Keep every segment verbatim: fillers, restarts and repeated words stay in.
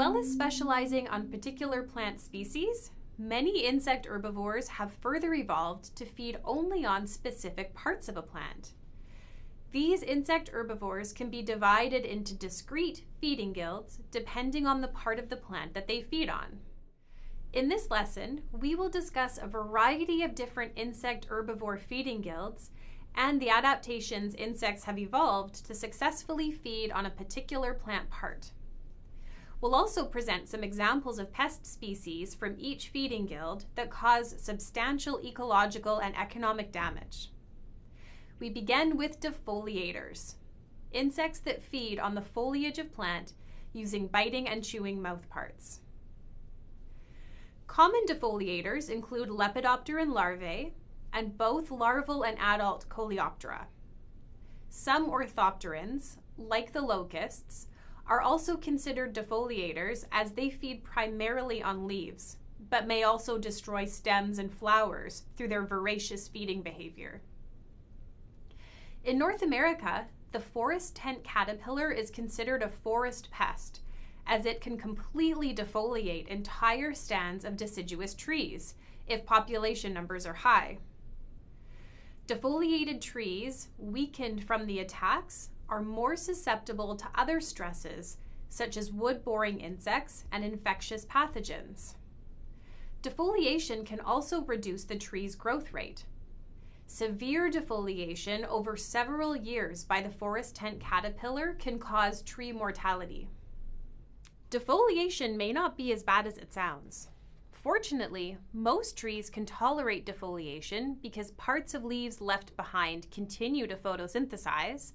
well as specializing on particular plant species, many insect herbivores have further evolved to feed only on specific parts of a plant. These insect herbivores can be divided into discrete feeding guilds depending on the part of the plant that they feed on. In this lesson, we will discuss a variety of different insect herbivore feeding guilds and the adaptations insects have evolved to successfully feed on a particular plant part. We'll also present some examples of pest species from each feeding guild that cause substantial ecological and economic damage. We begin with defoliators, insects that feed on the foliage of plant using biting and chewing mouth parts. Common defoliators include Lepidopteran larvae and both larval and adult Coleoptera. Some orthopterans, like the locusts, are also considered defoliators as they feed primarily on leaves, but may also destroy stems and flowers through their voracious feeding behavior. In North America, the forest tent caterpillar is considered a forest pest, as it can completely defoliate entire stands of deciduous trees if population numbers are high. Defoliated trees, weakened from the attacks, are more susceptible to other stresses, such as wood-boring insects and infectious pathogens. Defoliation can also reduce the tree's growth rate. Severe defoliation over several years by the forest tent caterpillar can cause tree mortality. Defoliation may not be as bad as it sounds. Fortunately, most trees can tolerate defoliation because parts of leaves left behind continue to photosynthesize,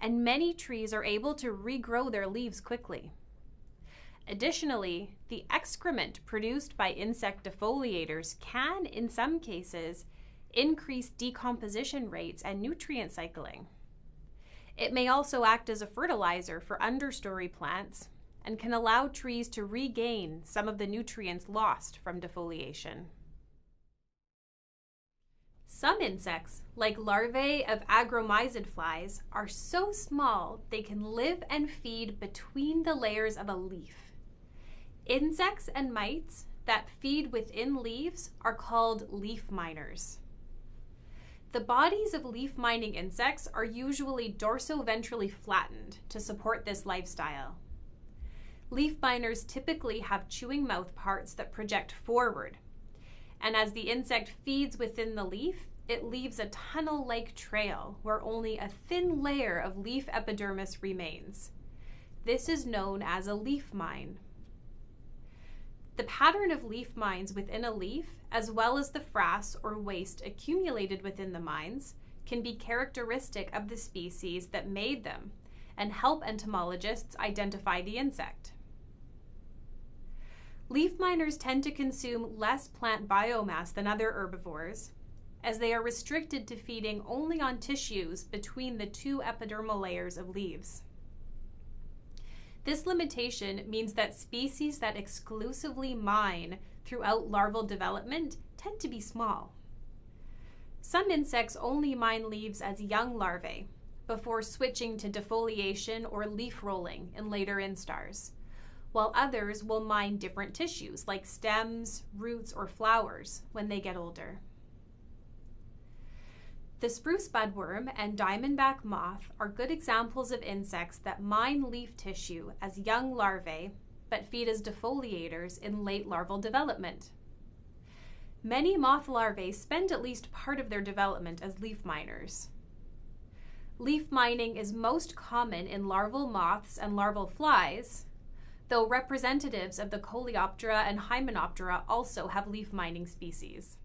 and many trees are able to regrow their leaves quickly. Additionally, the excrement produced by insect defoliators can, in some cases, increase decomposition rates and nutrient cycling. It may also act as a fertilizer for understory plants and can allow trees to regain some of the nutrients lost from defoliation. Some insects, like larvae of agromyzid flies, are so small they can live and feed between the layers of a leaf. Insects and mites that feed within leaves are called leaf miners. The bodies of leaf-mining insects are usually dorsoventrally flattened to support this lifestyle. Leaf miners typically have chewing mouth parts that project forward, and as the insect feeds within the leaf, it leaves a tunnel-like trail where only a thin layer of leaf epidermis remains. This is known as a leaf mine. The pattern of leaf mines within a leaf, as well as the frass or waste accumulated within the mines, can be characteristic of the species that made them and help entomologists identify the insect. Leaf miners tend to consume less plant biomass than other herbivores, as they are restricted to feeding only on tissues between the two epidermal layers of leaves. This limitation means that species that exclusively mine throughout larval development tend to be small. Some insects only mine leaves as young larvae before switching to defoliation or leaf rolling in later instars, while others will mine different tissues like stems, roots, or flowers when they get older. The spruce budworm and diamondback moth are good examples of insects that mine leaf tissue as young larvae but feed as defoliators in late larval development. Many moth larvae spend at least part of their development as leaf miners. Leaf mining is most common in larval moths and larval flies, though representatives of the Coleoptera and Hymenoptera also have leaf mining species.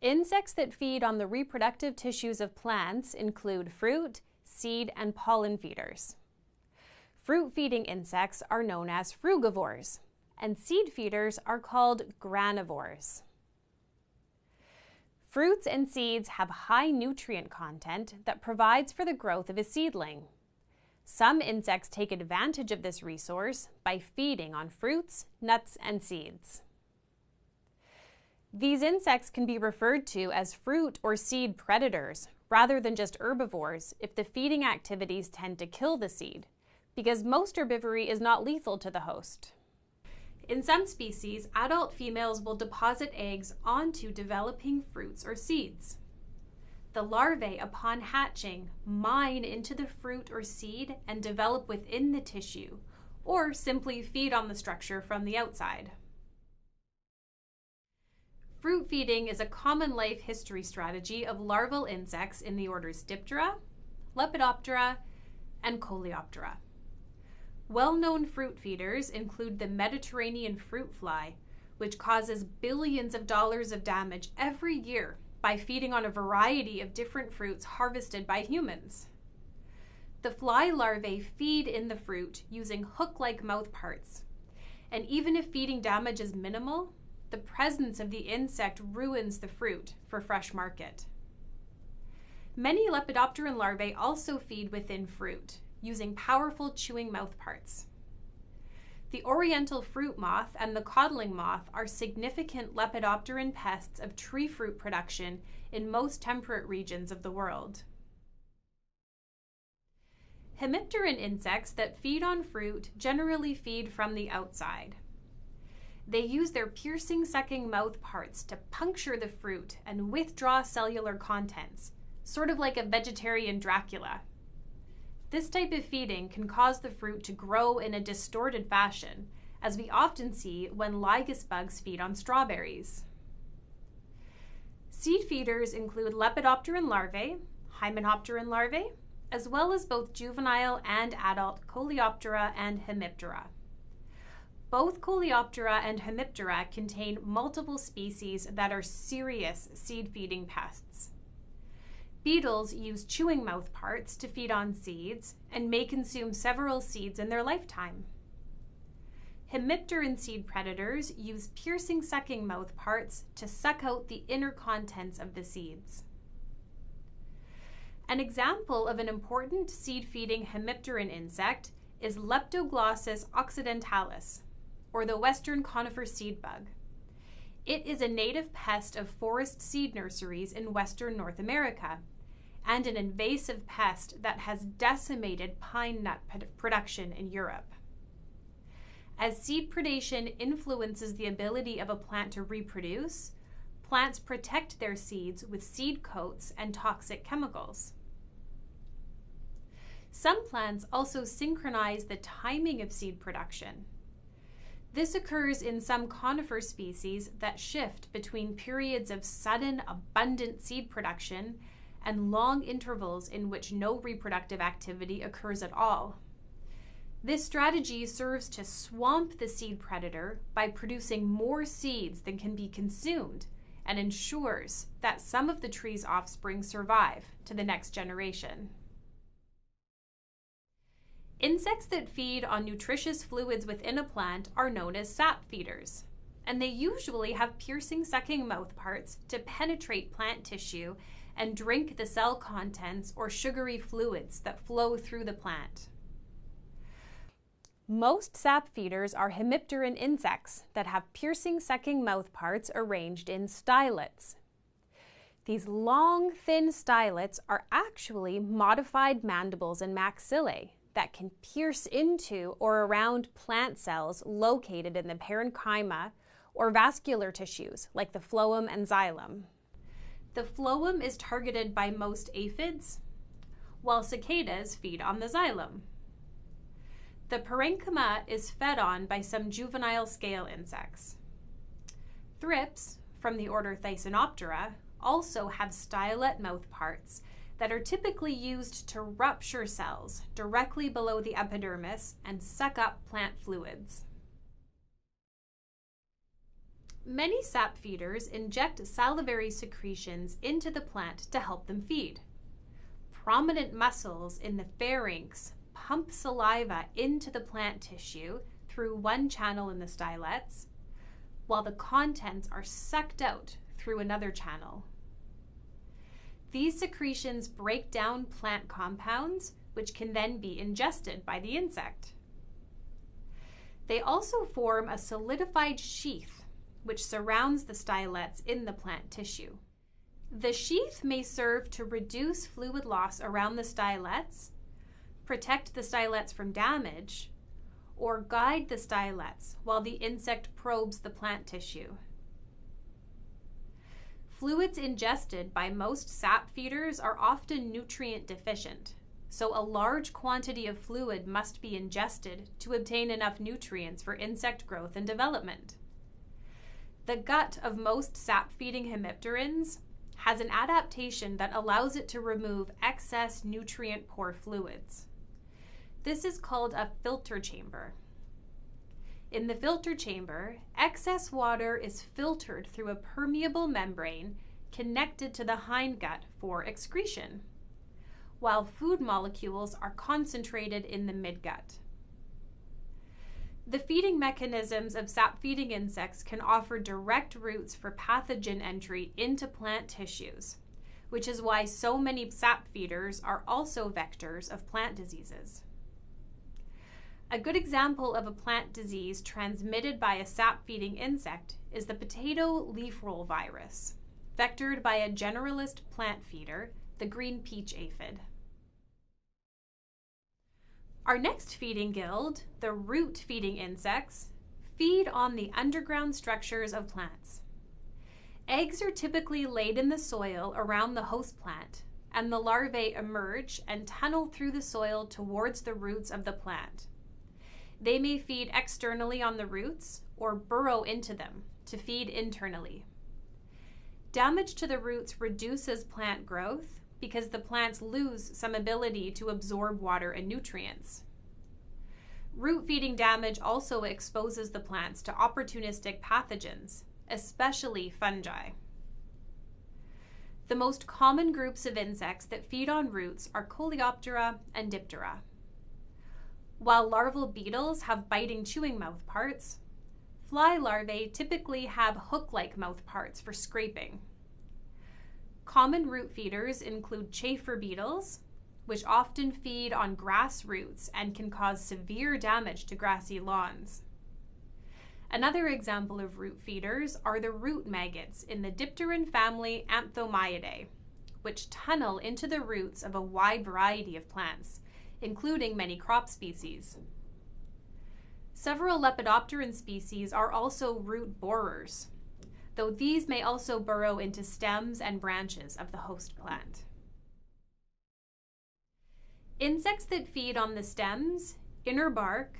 Insects that feed on the reproductive tissues of plants include fruit, seed, and pollen feeders. Fruit-feeding insects are known as frugivores, and seed feeders are called granivores. Fruits and seeds have high nutrient content that provides for the growth of a seedling. Some insects take advantage of this resource by feeding on fruits, nuts, and seeds. These insects can be referred to as fruit or seed predators rather than just herbivores if the feeding activities tend to kill the seed, because most herbivory is not lethal to the host. In some species, adult females will deposit eggs onto developing fruits or seeds. The larvae, upon hatching, mine into the fruit or seed and develop within the tissue, or simply feed on the structure from the outside. Fruit feeding is a common life history strategy of larval insects in the orders Diptera, Lepidoptera, and Coleoptera. Well-known fruit feeders include the Mediterranean fruit fly, which causes billions of dollars of damage every year by feeding on a variety of different fruits harvested by humans. The fly larvae feed in the fruit using hook-like mouthparts, and even if feeding damage is minimal, the presence of the insect ruins the fruit for fresh market. Many Lepidopteran larvae also feed within fruit, using powerful chewing mouthparts. The Oriental fruit moth and the coddling moth are significant Lepidopteran pests of tree fruit production in most temperate regions of the world. Hemipteran insects that feed on fruit generally feed from the outside. They use their piercing sucking mouth parts to puncture the fruit and withdraw cellular contents, sort of like a vegetarian Dracula. This type of feeding can cause the fruit to grow in a distorted fashion, as we often see when lygus bugs feed on strawberries. Seed feeders include Lepidopteran larvae, Hymenopteran larvae, as well as both juvenile and adult Coleoptera and Hemiptera. Both Coleoptera and Hemiptera contain multiple species that are serious seed-feeding pests. Beetles use chewing mouth parts to feed on seeds and may consume several seeds in their lifetime. Hemipteran seed predators use piercing sucking mouth parts to suck out the inner contents of the seeds. An example of an important seed-feeding Hemipteran insect is Leptoglossus occidentalis, or the Western conifer seed bug. It is a native pest of forest seed nurseries in Western North America, and an invasive pest that has decimated pine nut production in Europe. As seed predation influences the ability of a plant to reproduce, plants protect their seeds with seed coats and toxic chemicals. Some plants also synchronize the timing of seed production. This occurs in some conifer species that shift between periods of sudden, abundant seed production and long intervals in which no reproductive activity occurs at all. This strategy serves to swamp the seed predator by producing more seeds than can be consumed, and ensures that some of the tree's offspring survive to the next generation. Insects that feed on nutritious fluids within a plant are known as sap feeders, and they usually have piercing sucking mouthparts to penetrate plant tissue and drink the cell contents or sugary fluids that flow through the plant. Most sap feeders are hemipteran insects that have piercing sucking mouthparts arranged in stylets. These long, thin stylets are actually modified mandibles and maxillae that can pierce into or around plant cells located in the parenchyma or vascular tissues like the phloem and xylem. The phloem is targeted by most aphids, while cicadas feed on the xylem. The parenchyma is fed on by some juvenile scale insects. Thrips, from the order Thysanoptera, also have stylet mouthparts that are typically used to rupture cells directly below the epidermis and suck up plant fluids. Many sap feeders inject salivary secretions into the plant to help them feed. Prominent muscles in the pharynx pump saliva into the plant tissue through one channel in the stylets, while the contents are sucked out through another channel. These secretions break down plant compounds, which can then be ingested by the insect. They also form a solidified sheath, which surrounds the stylets in the plant tissue. The sheath may serve to reduce fluid loss around the stylets, protect the stylets from damage, or guide the stylets while the insect probes the plant tissue. Fluids ingested by most sap feeders are often nutrient deficient, so a large quantity of fluid must be ingested to obtain enough nutrients for insect growth and development. The gut of most sap-feeding hemipterans has an adaptation that allows it to remove excess nutrient-poor fluids. This is called a filter chamber. In the filter chamber, excess water is filtered through a permeable membrane connected to the hindgut for excretion, while food molecules are concentrated in the midgut. The feeding mechanisms of sap-feeding insects can offer direct routes for pathogen entry into plant tissues, which is why so many sap feeders are also vectors of plant diseases. A good example of a plant disease transmitted by a sap-feeding insect is the potato leafroll virus, vectored by a generalist plant feeder, the green peach aphid. Our next feeding guild, the root feeding insects, feed on the underground structures of plants. Eggs are typically laid in the soil around the host plant, and the larvae emerge and tunnel through the soil towards the roots of the plant. They may feed externally on the roots or burrow into them to feed internally. Damage to the roots reduces plant growth, because the plants lose some ability to absorb water and nutrients. Root feeding damage also exposes the plants to opportunistic pathogens, especially fungi. The most common groups of insects that feed on roots are Coleoptera and Diptera. While larval beetles have biting, chewing mouthparts, fly larvae typically have hook-like mouthparts for scraping. Common root feeders include chaffer beetles, which often feed on grass roots and can cause severe damage to grassy lawns. Another example of root feeders are the root maggots in the Dipteran family Anthomyidae, which tunnel into the roots of a wide variety of plants, including many crop species. Several Lepidopteran species are also root borers, though these may also burrow into stems and branches of the host plant. Insects that feed on the stems, inner bark,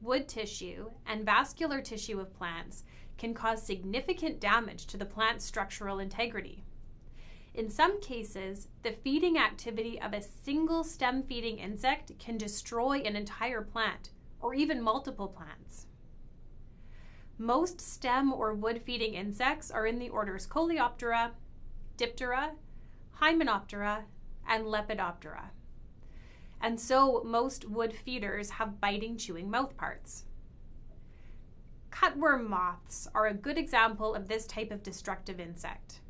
wood tissue, and vascular tissue of plants can cause significant damage to the plant's structural integrity. In some cases, the feeding activity of a single stem-feeding insect can destroy an entire plant, or even multiple plants. Most stem or wood-feeding insects are in the orders Coleoptera, Diptera, Hymenoptera, and Lepidoptera. And so most wood feeders have biting, chewing mouthparts. Cutworm moths are a good example of this type of destructive insect.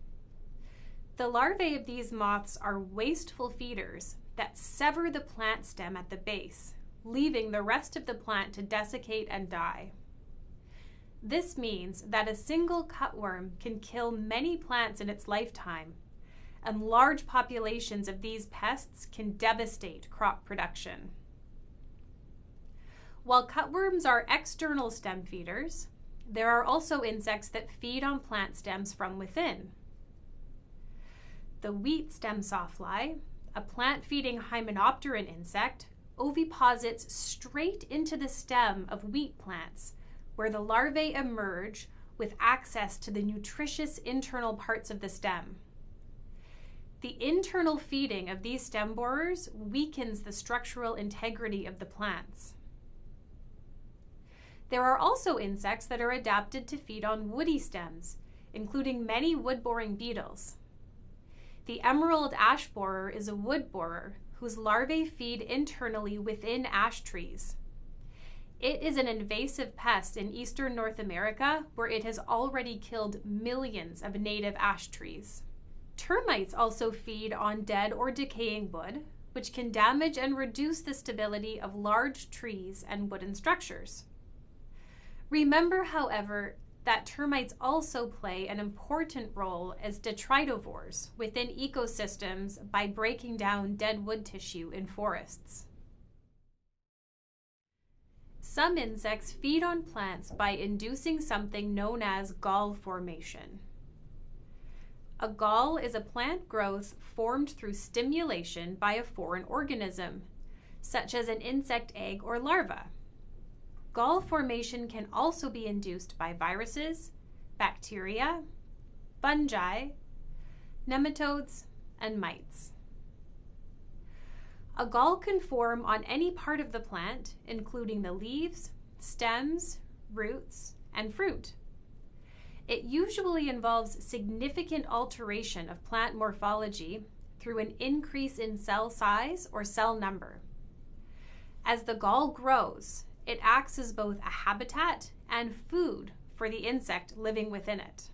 The larvae of these moths are wasteful feeders that sever the plant stem at the base, leaving the rest of the plant to desiccate and die. This means that a single cutworm can kill many plants in its lifetime, and large populations of these pests can devastate crop production. While cutworms are external stem feeders, there are also insects that feed on plant stems from within. The wheat stem sawfly, a plant-feeding Hymenopteran insect, oviposits straight into the stem of wheat plants, where the larvae emerge with access to the nutritious internal parts of the stem. The internal feeding of these stem borers weakens the structural integrity of the plants. There are also insects that are adapted to feed on woody stems, including many wood-boring beetles. The emerald ash borer is a wood borer whose larvae feed internally within ash trees. It is an invasive pest in eastern North America, where it has already killed millions of native ash trees. Termites also feed on dead or decaying wood, which can damage and reduce the stability of large trees and wooden structures. Remember, however, that termites also play an important role as detritivores within ecosystems by breaking down dead wood tissue in forests. Some insects feed on plants by inducing something known as gall formation. A gall is a plant growth formed through stimulation by a foreign organism, such as an insect egg or larva. Gall formation can also be induced by viruses, bacteria, fungi, nematodes, and mites. A gall can form on any part of the plant, including the leaves, stems, roots, and fruit. It usually involves significant alteration of plant morphology through an increase in cell size or cell number. As the gall grows, it acts as both a habitat and food for the insect living within it.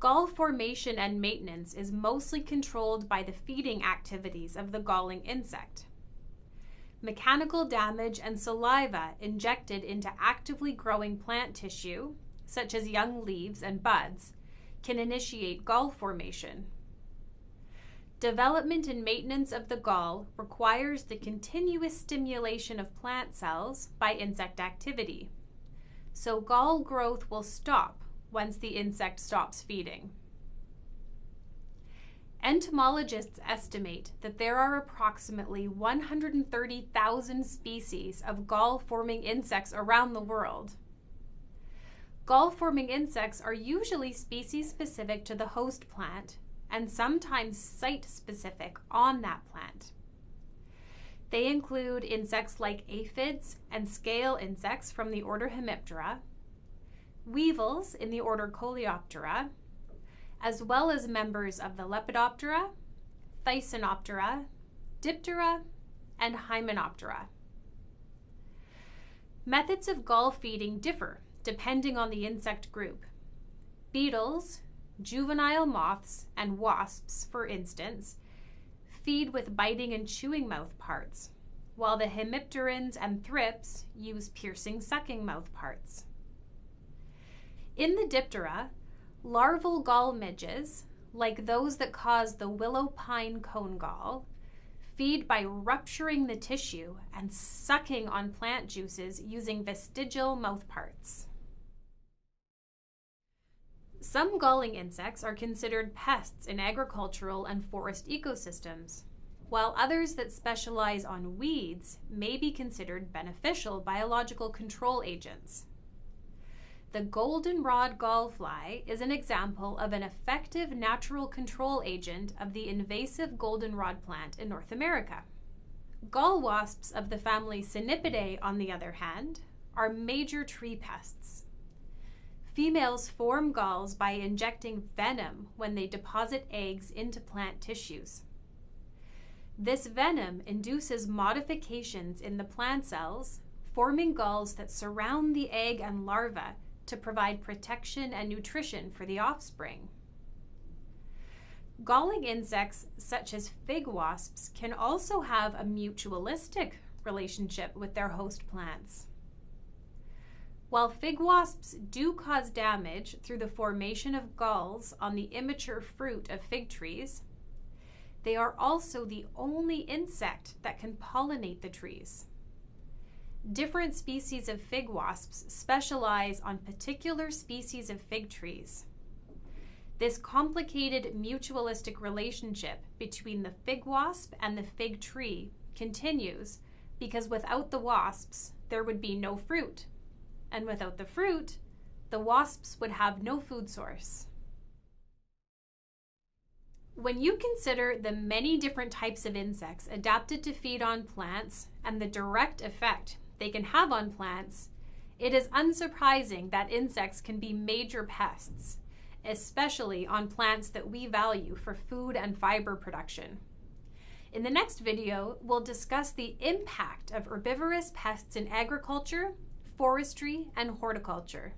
Gall formation and maintenance is mostly controlled by the feeding activities of the galling insect. Mechanical damage and saliva injected into actively growing plant tissue, such as young leaves and buds, can initiate gall formation. Development and maintenance of the gall requires the continuous stimulation of plant cells by insect activity, so gall growth will stop once the insect stops feeding. Entomologists estimate that there are approximately one hundred thirty thousand species of gall-forming insects around the world. Gall-forming insects are usually species-specific to the host plant and sometimes site-specific on that plant. They include insects like aphids and scale insects from the order Hemiptera, weevils in the order Coleoptera, as well as members of the Lepidoptera, Thysanoptera, Diptera, and Hymenoptera. Methods of gall feeding differ depending on the insect group. Beetles, juvenile moths, and wasps, for instance, feed with biting and chewing mouth parts, while the Hemipterans and thrips use piercing, sucking mouth parts. In the Diptera, larval gall midges, like those that cause the willow pine cone gall, feed by rupturing the tissue and sucking on plant juices using vestigial mouthparts. Some galling insects are considered pests in agricultural and forest ecosystems, while others that specialize on weeds may be considered beneficial biological control agents. The goldenrod gallfly is an example of an effective natural control agent of the invasive goldenrod plant in North America. Gall wasps of the family Cynipidae, on the other hand, are major tree pests. Females form galls by injecting venom when they deposit eggs into plant tissues. This venom induces modifications in the plant cells, forming galls that surround the egg and larva to provide protection and nutrition for the offspring. Galling insects, such as fig wasps, can also have a mutualistic relationship with their host plants. While fig wasps do cause damage through the formation of galls on the immature fruit of fig trees, they are also the only insect that can pollinate the trees. Different species of fig wasps specialize on particular species of fig trees. This complicated mutualistic relationship between the fig wasp and the fig tree continues because without the wasps, there would be no fruit, and without the fruit, the wasps would have no food source. When you consider the many different types of insects adapted to feed on plants and the direct effect they can have on plants, it is unsurprising that insects can be major pests, especially on plants that we value for food and fiber production. In the next video, we'll discuss the impact of herbivorous pests in agriculture, forestry, and horticulture.